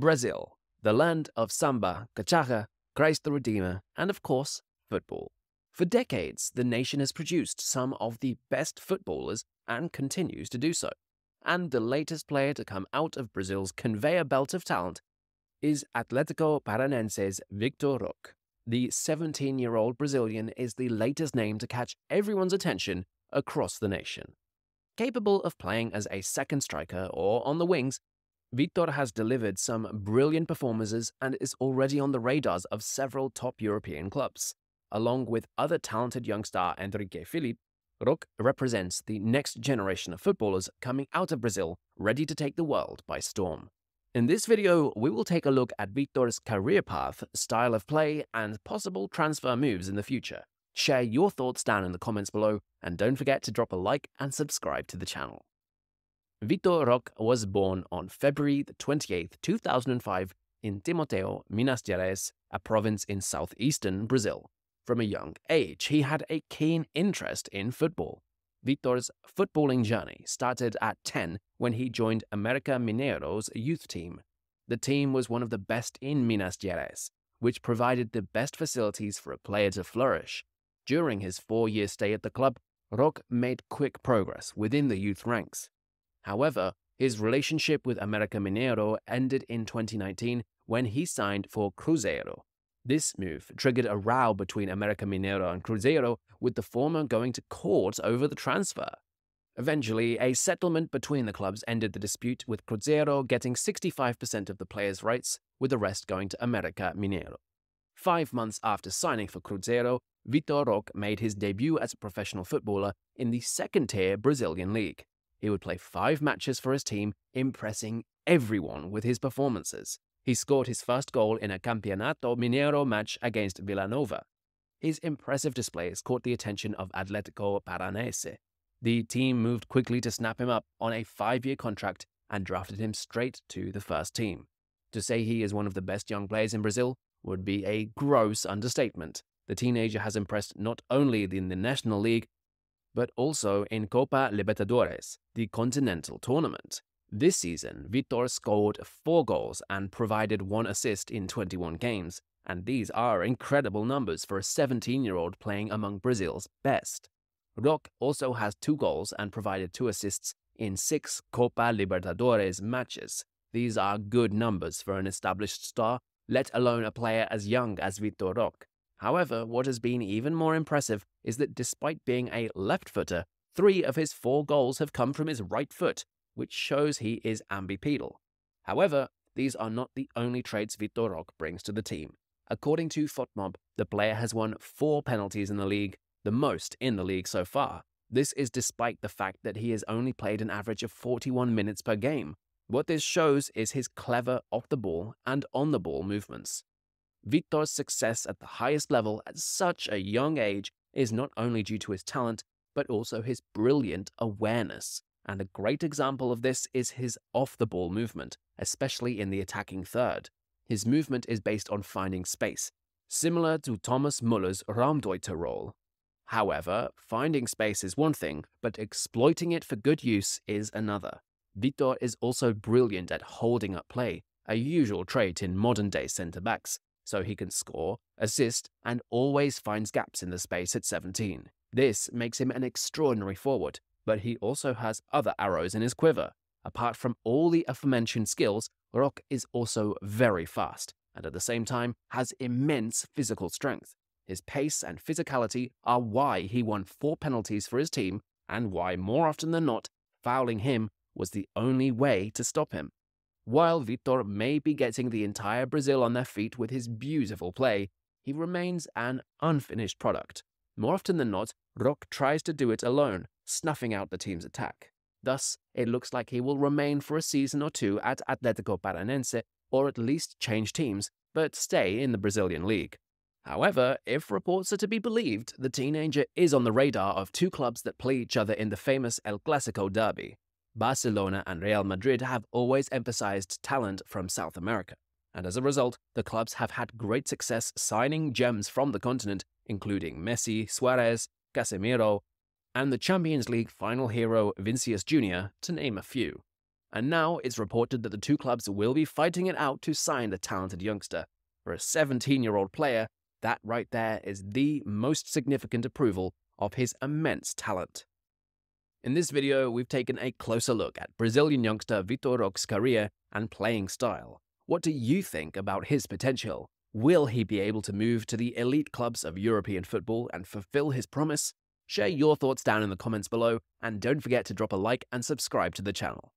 Brazil, the land of samba, cachaça, Christ the Redeemer, and of course, football. For decades, the nation has produced some of the best footballers and continues to do so. And the latest player to come out of Brazil's conveyor belt of talent is Athletico Paranaense's Vitor Roque. The 17-year-old Brazilian is the latest name to catch everyone's attention across the nation. Capable of playing as a second striker or on the wings, Vitor has delivered some brilliant performances and is already on the radars of several top European clubs. Along with other talented young star Henrique Philippe, Roque represents the next generation of footballers coming out of Brazil, ready to take the world by storm. In this video, we will take a look at Vitor's career path, style of play, and possible transfer moves in the future. Share your thoughts down in the comments below, and don't forget to drop a like and subscribe to the channel. Vitor Roque was born on February 28, 2005 in Timoteo, Minas Gerais, a province in southeastern Brazil. From a young age, he had a keen interest in football. Vitor's footballing journey started at 10 when he joined América Mineiro's youth team. The team was one of the best in Minas Gerais, which provided the best facilities for a player to flourish. During his 4-year stay at the club, Roque made quick progress within the youth ranks. However, his relationship with América Mineiro ended in 2019 when he signed for Cruzeiro. This move triggered a row between América Mineiro and Cruzeiro, with the former going to court over the transfer. Eventually, a settlement between the clubs ended the dispute, with Cruzeiro getting 65% of the players' rights, with the rest going to América Mineiro. 5 months after signing for Cruzeiro, Vitor Roque made his debut as a professional footballer in the second-tier Brazilian league. He would play 5 matches for his team, impressing everyone with his performances. He scored his first goal in a Campeonato Mineiro match against Vila Nova. His impressive displays caught the attention of Athletico Paranaense. The team moved quickly to snap him up on a 5-year contract and drafted him straight to the first team. To say he is one of the best young players in Brazil would be a gross understatement. The teenager has impressed not only in the National League, but also in Copa Libertadores, the continental tournament. This season, Vitor scored 4 goals and provided 1 assist in 21 games, and these are incredible numbers for a 17-year-old playing among Brazil's best. Roque also has 2 goals and provided 2 assists in 6 Copa Libertadores matches. These are good numbers for an established star, let alone a player as young as Vitor Roque. However, what has been even more impressive is that despite being a left-footer, 3 of his 4 goals have come from his right foot, which shows he is ambipedal. However, these are not the only traits Vitor Roque brings to the team. According to FOTMOB, the player has won 4 penalties in the league, the most in the league so far. This is despite the fact that he has only played an average of 41 minutes per game. What this shows is his clever off-the-ball and on-the-ball movements. Vitor's success at the highest level at such a young age is not only due to his talent, but also his brilliant awareness. And a great example of this is his off-the-ball movement, especially in the attacking third. His movement is based on finding space, similar to Thomas Müller's Raumdeuter role. However, finding space is one thing, but exploiting it for good use is another. Vitor is also brilliant at holding up play, a usual trait in modern-day centre-backs, so he can score, assist, and always finds gaps in the space at 17. This makes him an extraordinary forward, but he also has other arrows in his quiver. Apart from all the aforementioned skills, Roque is also very fast, and at the same time has immense physical strength. His pace and physicality are why he won 4 penalties for his team, and why, more often than not, fouling him was the only way to stop him. While Vitor may be getting the entire Brazil on their feet with his beautiful play, he remains an unfinished product. More often than not, Roque tries to do it alone, snuffing out the team's attack. Thus, it looks like he will remain for a season or two at Athletico Paranaense, or at least change teams, but stay in the Brazilian league. However, if reports are to be believed, the teenager is on the radar of 2 clubs that play each other in the famous El Clásico derby. Barcelona and Real Madrid have always emphasized talent from South America, and as a result, the clubs have had great success signing gems from the continent, including Messi, Suarez, Casemiro, and the Champions League final hero Vinicius Jr., to name a few. and now it's reported that the two clubs will be fighting it out to sign the talented youngster. For a 17-year-old player, that right there is the most significant approval of his immense talent. In this video, we've taken a closer look at Brazilian youngster Vitor Roque's career and playing style. What do you think about his potential? Will he be able to move to the elite clubs of European football and fulfill his promise? Share your thoughts down in the comments below, and don't forget to drop a like and subscribe to the channel.